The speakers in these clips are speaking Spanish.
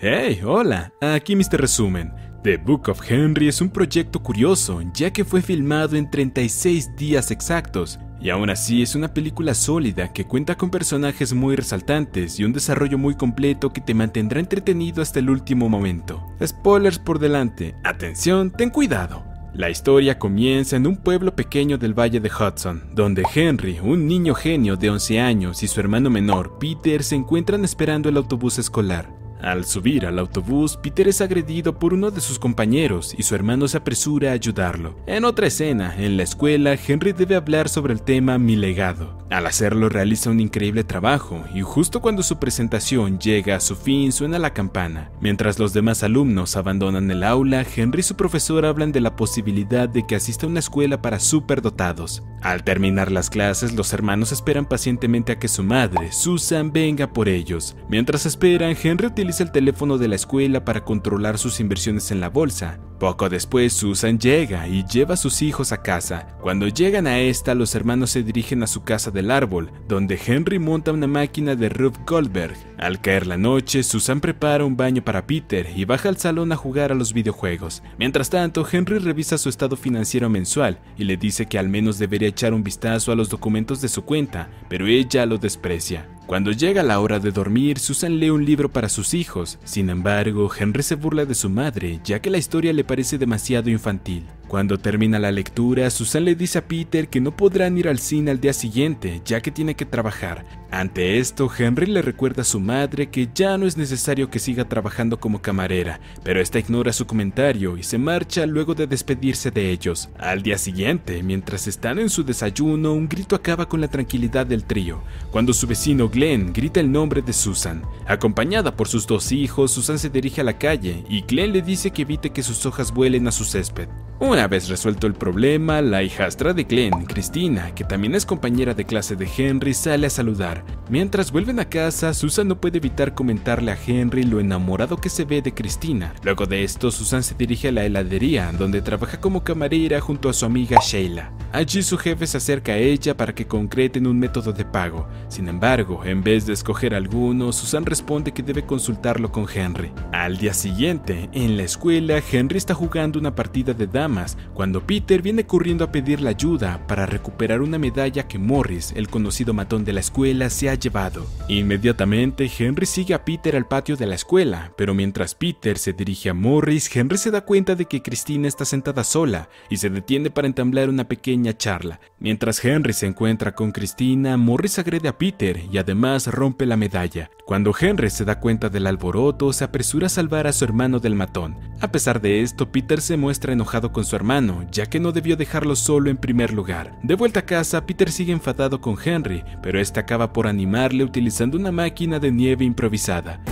Hey, hola, aquí Mr. Resumen. The Book of Henry es un proyecto curioso, ya que fue filmado en 36 días exactos, y aún así es una película sólida que cuenta con personajes muy resaltantes y un desarrollo muy completo que te mantendrá entretenido hasta el último momento. Spoilers por delante, atención, ten cuidado. La historia comienza en un pueblo pequeño del Valle de Hudson, donde Henry, un niño genio de 11 años, y su hermano menor, Peter, se encuentran esperando el autobús escolar. Al subir al autobús, Peter es agredido por uno de sus compañeros y su hermano se apresura a ayudarlo. En otra escena, en la escuela, Henry debe hablar sobre el tema Mi legado. Al hacerlo realiza un increíble trabajo y justo cuando su presentación llega a su fin suena la campana. Mientras los demás alumnos abandonan el aula, Henry y su profesor hablan de la posibilidad de que asista a una escuela para superdotados. Al terminar las clases, los hermanos esperan pacientemente a que su madre, Susan, venga por ellos. Mientras esperan, Henry utiliza el teléfono de la escuela para controlar sus inversiones en la bolsa. Poco después, Susan llega y lleva a sus hijos a casa. Cuando llegan a esta, los hermanos se dirigen a su casa del árbol, donde Henry monta una máquina de Rube Goldberg. Al caer la noche, Susan prepara un baño para Peter y baja al salón a jugar a los videojuegos. Mientras tanto, Henry revisa su estado financiero mensual y le dice que al menos debería echar un vistazo a los documentos de su cuenta, pero ella lo desprecia. Cuando llega la hora de dormir, Susan lee un libro para sus hijos. Sin embargo, Henry se burla de su madre, ya que la historia le parece demasiado infantil. Cuando termina la lectura, Susan le dice a Peter que no podrán ir al cine al día siguiente, ya que tiene que trabajar. Ante esto, Henry le recuerda a su madre que ya no es necesario que siga trabajando como camarera, pero esta ignora su comentario y se marcha luego de despedirse de ellos. Al día siguiente, mientras están en su desayuno, un grito acaba con la tranquilidad del trío, cuando su vecino Glenn grita el nombre de Susan. Acompañada por sus dos hijos, Susan se dirige a la calle y Glenn le dice que evite que sus hojas vuelen a su césped. Una vez resuelto el problema, la hijastra de Glenn, Cristina, que también es compañera de clase de Henry, sale a saludar. Mientras vuelven a casa, Susan no puede evitar comentarle a Henry lo enamorado que se ve de Cristina. Luego de esto, Susan se dirige a la heladería, donde trabaja como camarera junto a su amiga Sheila. Allí su jefe se acerca a ella para que concreten un método de pago. Sin embargo, en vez de escoger alguno, Susan responde que debe consultarlo con Henry. Al día siguiente, en la escuela, Henry está jugando una partida de damas cuando Peter viene corriendo a pedir la ayuda para recuperar una medalla que Morris, el conocido matón de la escuela, se ha llevado. Inmediatamente, Henry sigue a Peter al patio de la escuela, pero mientras Peter se dirige a Morris, Henry se da cuenta de que Cristina está sentada sola y se detiene para entablar una pequeña charla. Mientras Henry se encuentra con Cristina, Morris agrede a Peter y además rompe la medalla. Cuando Henry se da cuenta del alboroto, se apresura a salvar a su hermano del matón. A pesar de esto, Peter se muestra enojado con su hermano, ya que no debió dejarlo solo en primer lugar. De vuelta a casa, Peter sigue enfadado con Henry, pero este acaba por animarle utilizando una máquina de nieve improvisada.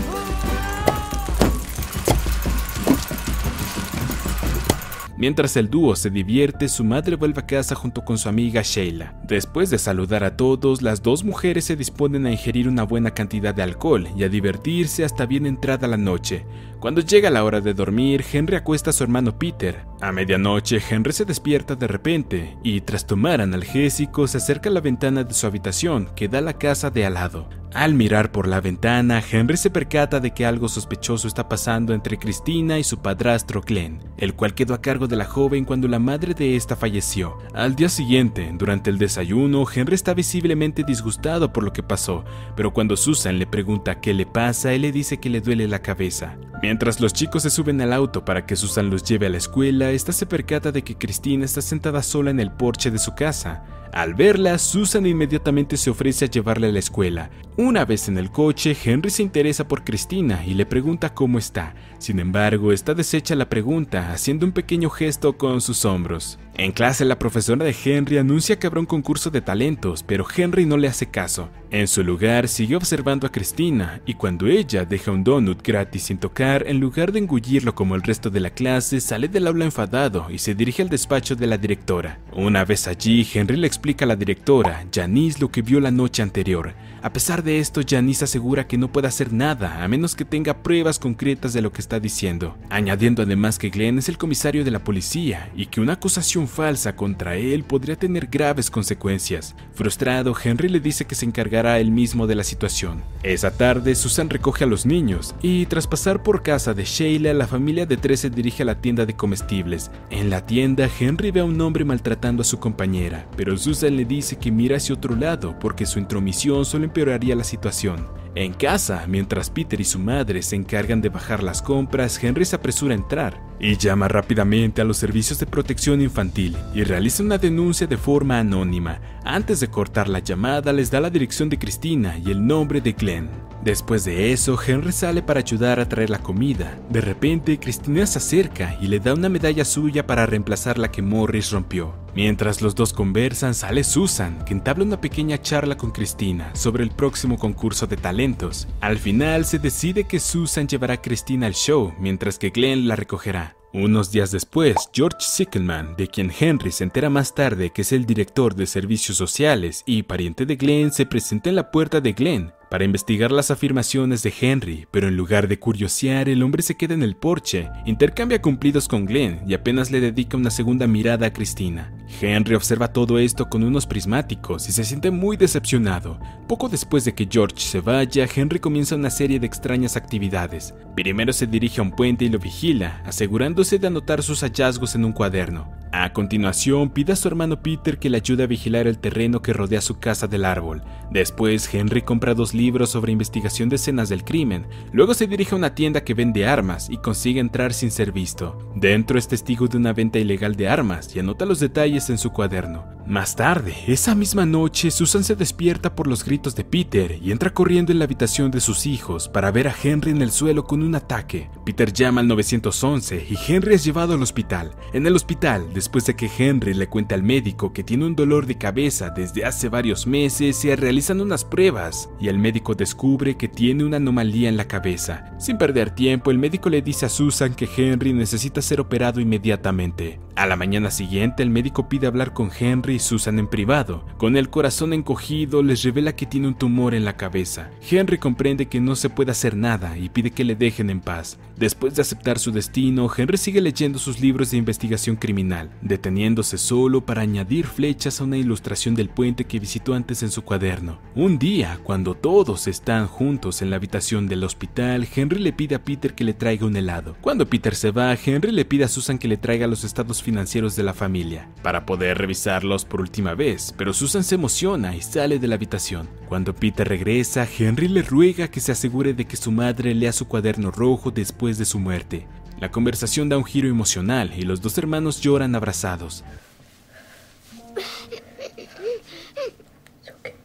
Mientras el dúo se divierte, su madre vuelve a casa junto con su amiga Sheila. Después de saludar a todos, las dos mujeres se disponen a ingerir una buena cantidad de alcohol y a divertirse hasta bien entrada la noche. Cuando llega la hora de dormir, Henry acuesta a su hermano Peter. A medianoche, Henry se despierta de repente y, tras tomar analgésicos, se acerca a la ventana de su habitación, que da a la casa de al lado. Al mirar por la ventana, Henry se percata de que algo sospechoso está pasando entre Cristina y su padrastro Glenn, el cual quedó a cargo de la joven cuando la madre de esta falleció. Al día siguiente, durante el desayuno, Henry está visiblemente disgustado por lo que pasó, pero cuando Susan le pregunta qué le pasa, él le dice que le duele la cabeza. Mientras los chicos se suben al auto para que Susan los lleve a la escuela, esta se percata de que Cristina está sentada sola en el porche de su casa. Al verla, Susan inmediatamente se ofrece a llevarla a la escuela. Una vez en el coche, Henry se interesa por Cristina y le pregunta cómo está. Sin embargo, esta desecha la pregunta, haciendo un pequeño gesto con sus hombros. En clase, la profesora de Henry anuncia que habrá un concurso de talentos, pero Henry no le hace caso. En su lugar, sigue observando a Cristina, y cuando ella deja un donut gratis sin tocar, en lugar de engullirlo como el resto de la clase, sale del aula enfadado y se dirige al despacho de la directora. Una vez allí, Henry le explica a la directora, Janice, lo que vio la noche anterior. A pesar de esto, Janice asegura que no puede hacer nada a menos que tenga pruebas concretas de lo que está diciendo, añadiendo además que Glenn es el comisario de la policía y que una acusación falsa contra él podría tener graves consecuencias. Frustrado, Henry le dice que se encargará él mismo de la situación. Esa tarde, Susan recoge a los niños y, tras pasar por casa de Sheila, la familia de tres se dirige a la tienda de comestibles. En la tienda, Henry ve a un hombre maltratando a su compañera, pero Susan le dice que mira hacia otro lado porque su intromisión solo empeoraría la situación. En casa, mientras Peter y su madre se encargan de bajar las compras, Henry se apresura a entrar y llama rápidamente a los servicios de protección infantil y realiza una denuncia de forma anónima. Antes de cortar la llamada, les da la dirección de Cristina y el nombre de Glenn. Después de eso, Henry sale para ayudar a traer la comida. De repente, Cristina se acerca y le da una medalla suya para reemplazar la que Morris rompió. Mientras los dos conversan, sale Susan, que entabla una pequeña charla con Cristina sobre el próximo concurso de talentos. Al final, se decide que Susan llevará a Cristina al show, mientras que Glenn la recogerá. Unos días después, George Sickelman, de quien Henry se entera más tarde que es el director de servicios sociales y pariente de Glenn, se presenta en la puerta de Glenn para investigar las afirmaciones de Henry, pero en lugar de curiosear, el hombre se queda en el porche, intercambia cumplidos con Glenn y apenas le dedica una segunda mirada a Cristina. Henry observa todo esto con unos prismáticos y se siente muy decepcionado. Poco después de que George se vaya, Henry comienza una serie de extrañas actividades. Primero se dirige a un puente y lo vigila, asegurándose de anotar sus hallazgos en un cuaderno. A continuación, pide a su hermano Peter que le ayude a vigilar el terreno que rodea su casa del árbol. Después, Henry compra dos libros sobre investigación de escenas del crimen. Luego se dirige a una tienda que vende armas y consigue entrar sin ser visto. Dentro es testigo de una venta ilegal de armas y anota los detalles en su cuaderno. Más tarde, esa misma noche, Susan se despierta por los gritos de Peter y entra corriendo en la habitación de sus hijos para ver a Henry en el suelo con un ataque. Peter llama al 911 y Henry es llevado al hospital. En el hospital, después de que Henry le cuente al médico que tiene un dolor de cabeza desde hace varios meses, se realizan unas pruebas y el médico descubre que tiene una anomalía en la cabeza. Sin perder tiempo, el médico le dice a Susan que Henry necesita ser operado inmediatamente. A la mañana siguiente, el médico pide hablar con Henry y Susan en privado. Con el corazón encogido, les revela que tiene un tumor en la cabeza. Henry comprende que no se puede hacer nada y pide que le dejen en paz. Después de aceptar su destino, Henry sigue leyendo sus libros de investigación criminal, deteniéndose solo para añadir flechas a una ilustración del puente que visitó antes en su cuaderno. Un día, cuando todos están juntos en la habitación del hospital, Henry le pide a Peter que le traiga un helado. Cuando Peter se va, Henry le pide a Susan que le traiga los estados financieros de la familia, para poder revisarlos por última vez, pero Susan se emociona y sale de la habitación. Cuando Peter regresa, Henry le ruega que se asegure de que su madre lea su cuaderno rojo después de su muerte. La conversación da un giro emocional y los dos hermanos lloran abrazados.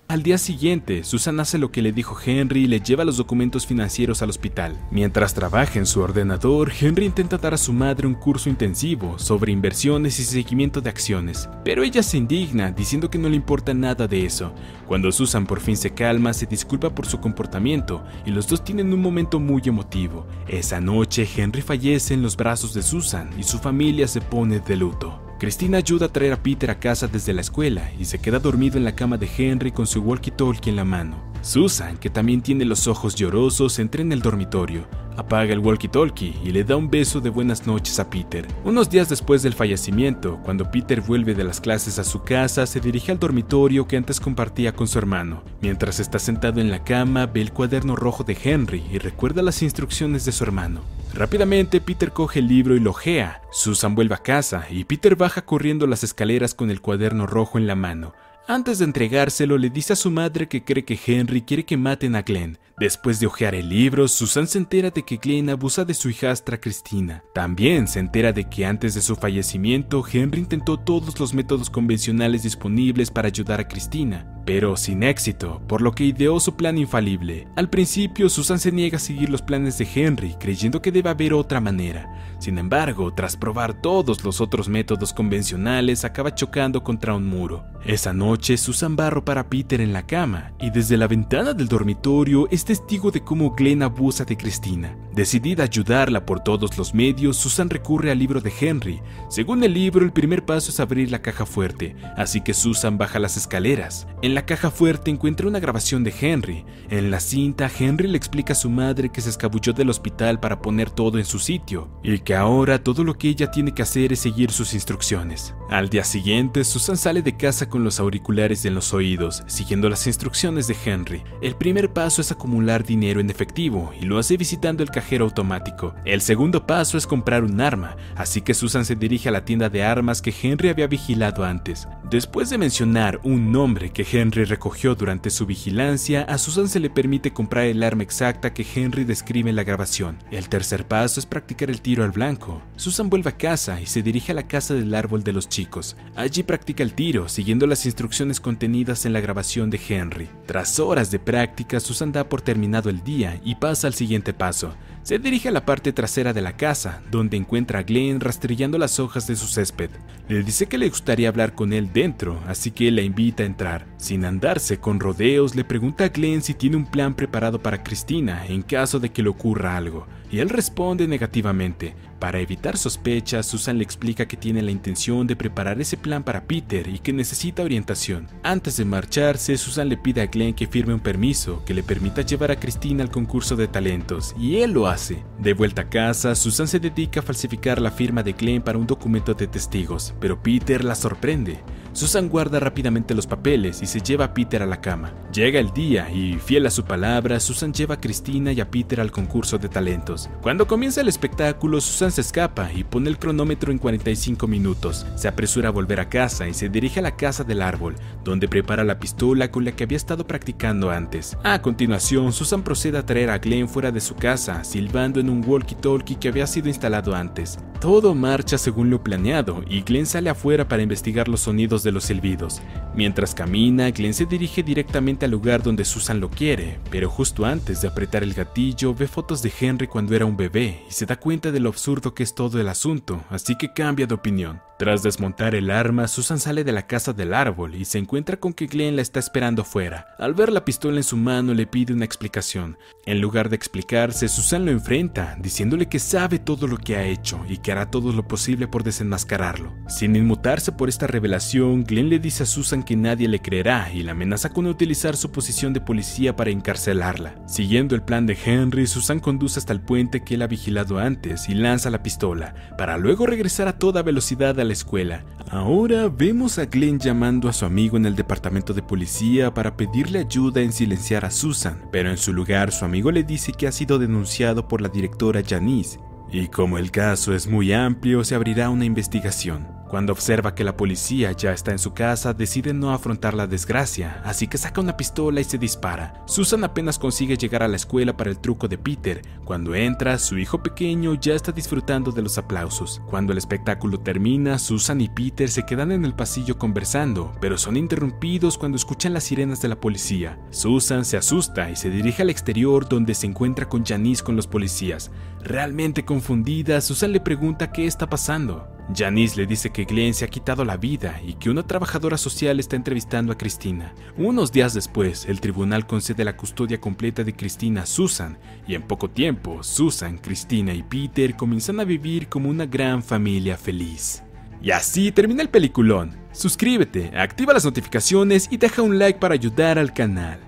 Al día siguiente, Susan hace lo que le dijo Henry y le lleva los documentos financieros al hospital. Mientras trabaja en su ordenador, Henry intenta dar a su madre un curso intensivo sobre inversiones y seguimiento de acciones, pero ella se indigna diciendo que no le importa nada de eso. Cuando Susan por fin se calma, se disculpa por su comportamiento y los dos tienen un momento muy emotivo. Esa noche, Henry fallece en los brazos de Susan y su familia se pone de luto. Cristina ayuda a traer a Peter a casa desde la escuela y se queda dormido en la cama de Henry con su walkie-talkie en la mano. Susan, que también tiene los ojos llorosos, entra en el dormitorio, apaga el walkie-talkie y le da un beso de buenas noches a Peter. Unos días después del fallecimiento, cuando Peter vuelve de las clases a su casa, se dirige al dormitorio que antes compartía con su hermano. Mientras está sentado en la cama, ve el cuaderno rojo de Henry y recuerda las instrucciones de su hermano. Rápidamente, Peter coge el libro y lo ojea. Susan vuelve a casa y Peter baja corriendo las escaleras con el cuaderno rojo en la mano. Antes de entregárselo, le dice a su madre que cree que Henry quiere que maten a Glenn. Después de hojear el libro, Susan se entera de que Glenn abusa de su hijastra Cristina. También se entera de que antes de su fallecimiento, Henry intentó todos los métodos convencionales disponibles para ayudar a Cristina, pero sin éxito, por lo que ideó su plan infalible. Al principio, Susan se niega a seguir los planes de Henry, creyendo que debe haber otra manera. Sin embargo, tras probar todos los otros métodos convencionales, acaba chocando contra un muro. Esa noche, noche, Susan va a ropar a Peter en la cama y desde la ventana del dormitorio es testigo de cómo Glenn abusa de Cristina. Decidida a ayudarla por todos los medios, Susan recurre al libro de Henry. Según el libro, el primer paso es abrir la caja fuerte, así que Susan baja las escaleras. En la caja fuerte encuentra una grabación de Henry. En la cinta, Henry le explica a su madre que se escabulló del hospital para poner todo en su sitio y que ahora todo lo que ella tiene que hacer es seguir sus instrucciones. Al día siguiente, Susan sale de casa con los auriculares en los oídos, siguiendo las instrucciones de Henry. El primer paso es acumular dinero en efectivo y lo hace visitando el cajero automático. El segundo paso es comprar un arma, así que Susan se dirige a la tienda de armas que Henry había vigilado antes. Después de mencionar un nombre que Henry recogió durante su vigilancia, a Susan se le permite comprar el arma exacta que Henry describe en la grabación. El tercer paso es practicar el tiro al blanco. Susan vuelve a casa y se dirige a la casa del árbol de los chicos. Allí practica el tiro, siguiendo las instrucciones contenidas en la grabación de Henry. Tras horas de práctica, Susan da por terminado el día y pasa al siguiente paso. Se dirige a la parte trasera de la casa, donde encuentra a Glenn rastrillando las hojas de su césped. Le dice que le gustaría hablar con él dentro, así que la invita a entrar. Sin andarse con rodeos, le pregunta a Glenn si tiene un plan preparado para Cristina en caso de que le ocurra algo, y él responde negativamente. Para evitar sospechas, Susan le explica que tiene la intención de preparar ese plan para Peter y que necesita orientación. Antes de marcharse, Susan le pide a Glenn que firme un permiso que le permita llevar a Cristina al concurso de talentos, y él lo hace. De vuelta a casa, Susan se dedica a falsificar la firma de Glenn para un documento de testigos, pero Peter la sorprende. Susan guarda rápidamente los papeles y se lleva a Peter a la cama. Llega el día y, fiel a su palabra, Susan lleva a Cristina y a Peter al concurso de talentos. Cuando comienza el espectáculo, Susan se escapa y pone el cronómetro en 45 minutos. Se apresura a volver a casa y se dirige a la casa del árbol, donde prepara la pistola con la que había estado practicando antes. A continuación, Susan procede a traer a Glenn fuera de su casa, silbando en un walkie-talkie que había sido instalado antes. Todo marcha según lo planeado y Glenn sale afuera para investigar los sonidos de los silbidos. Mientras camina, Glenn se dirige directamente al lugar donde Susan lo quiere, pero justo antes de apretar el gatillo, ve fotos de Henry cuando era un bebé y se da cuenta de lo absurdo que es todo el asunto, así que cambia de opinión. Tras desmontar el arma, Susan sale de la casa del árbol y se encuentra con que Glenn la está esperando fuera. Al ver la pistola en su mano, le pide una explicación. En lugar de explicarse, Susan lo enfrenta, diciéndole que sabe todo lo que ha hecho y que hará todo lo posible por desenmascararlo. Sin inmutarse por esta revelación, Glenn le dice a Susan que nadie le creerá y la amenaza con utilizar su posición de policía para encarcelarla. Siguiendo el plan de Henry, Susan conduce hasta el puente que él ha vigilado antes y lanza la pistola, para luego regresar a toda velocidad a la escuela. Ahora vemos a Glenn llamando a su amigo en el departamento de policía para pedirle ayuda en silenciar a Susan, pero en su lugar su amigo le dice que ha sido denunciado por la directora Janice y como el caso es muy amplio se abrirá una investigación. Cuando observa que la policía ya está en su casa, decide no afrontar la desgracia, así que saca una pistola y se dispara. Susan apenas consigue llegar a la escuela para el truco de Peter. Cuando entra, su hijo pequeño ya está disfrutando de los aplausos. Cuando el espectáculo termina, Susan y Peter se quedan en el pasillo conversando, pero son interrumpidos cuando escuchan las sirenas de la policía. Susan se asusta y se dirige al exterior donde se encuentra con Janice con los policías. Realmente confundida, Susan le pregunta qué está pasando. Janice le dice que Glenn se ha quitado la vida y que una trabajadora social está entrevistando a Cristina. Unos días después, el tribunal concede la custodia completa de Cristina a Susan, y en poco tiempo, Susan, Cristina y Peter comienzan a vivir como una gran familia feliz. Y así termina el peliculón. Suscríbete, activa las notificaciones y deja un like para ayudar al canal.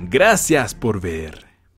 Gracias por ver.